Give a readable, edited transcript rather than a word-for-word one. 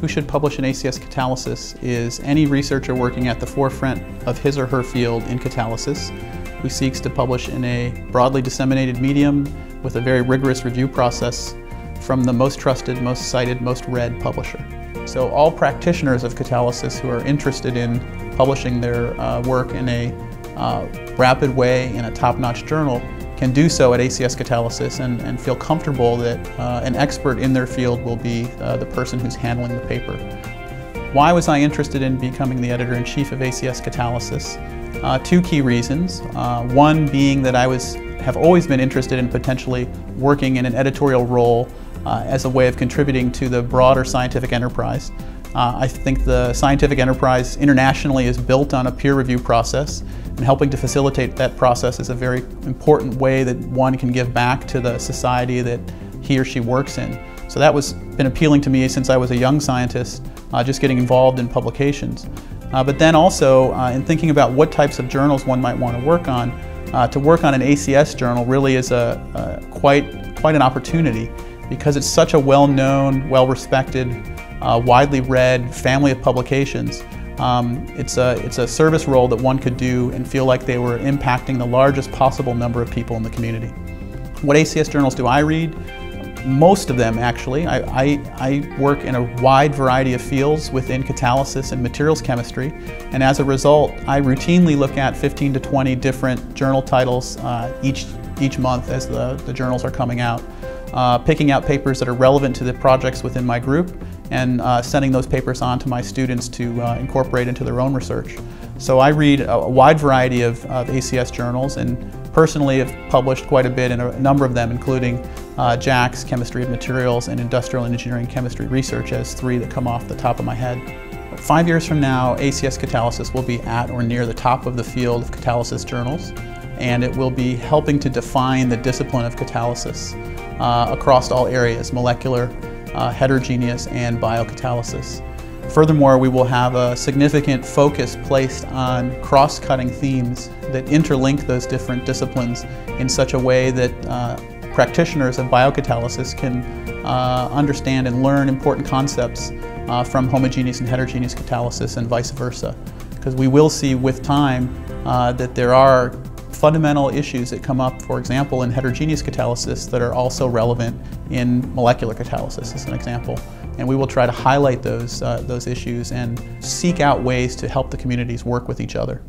who should publish in ACS Catalysis is any researcher working at the forefront of his or her field in catalysis, who seeks to publish in a broadly disseminated medium with a very rigorous review process from the most trusted, most cited, most read publisher. So all practitioners of catalysis who are interested in publishing their work in a rapid way in a top-notch journal can do so at ACS Catalysis and feel comfortable that an expert in their field will be the person who's handling the paper. Why was I interested in becoming the editor-in-chief of ACS Catalysis? Two key reasons. One being that I have always been interested in potentially working in an editorial role as a way of contributing to the broader scientific enterprise. I think the scientific enterprise internationally is built on a peer review process, and helping to facilitate that process is a very important way that one can give back to the society that he or she works in. So that was been appealing to me since I was a young scientist, just getting involved in publications. But then also in thinking about what types of journals one might want to work on an ACS journal really is quite an opportunity, because it's such a well-known, well-respected, widely read family of publications. It's a service role that one could do and feel like they were impacting the largest possible number of people in the community. What ACS journals do I read? Most of them, actually. I work in a wide variety of fields within catalysis and materials chemistry, and as a result, I routinely look at 15 to 20 different journal titles each month as the journals are coming out. Picking out papers that are relevant to the projects within my group and sending those papers on to my students to incorporate into their own research. So I read a wide variety of ACS journals, and personally have published quite a bit in a number of them, including JACS, Chemistry of Materials, and Industrial and Engineering Chemistry Research as three that come off the top of my head. 5 years from now, ACS Catalysis will be at or near the top of the field of catalysis journals, and it will be helping to define the discipline of catalysis across all areas: molecular, heterogeneous, and biocatalysis. Furthermore, we will have a significant focus placed on cross-cutting themes that interlink those different disciplines in such a way that practitioners of biocatalysis can understand and learn important concepts from homogeneous and heterogeneous catalysis and vice versa. Because we will see with time that there are fundamental issues that come up, for example, in heterogeneous catalysis that are also relevant in molecular catalysis, as an example. And we will try to highlight those issues and seek out ways to help the communities work with each other.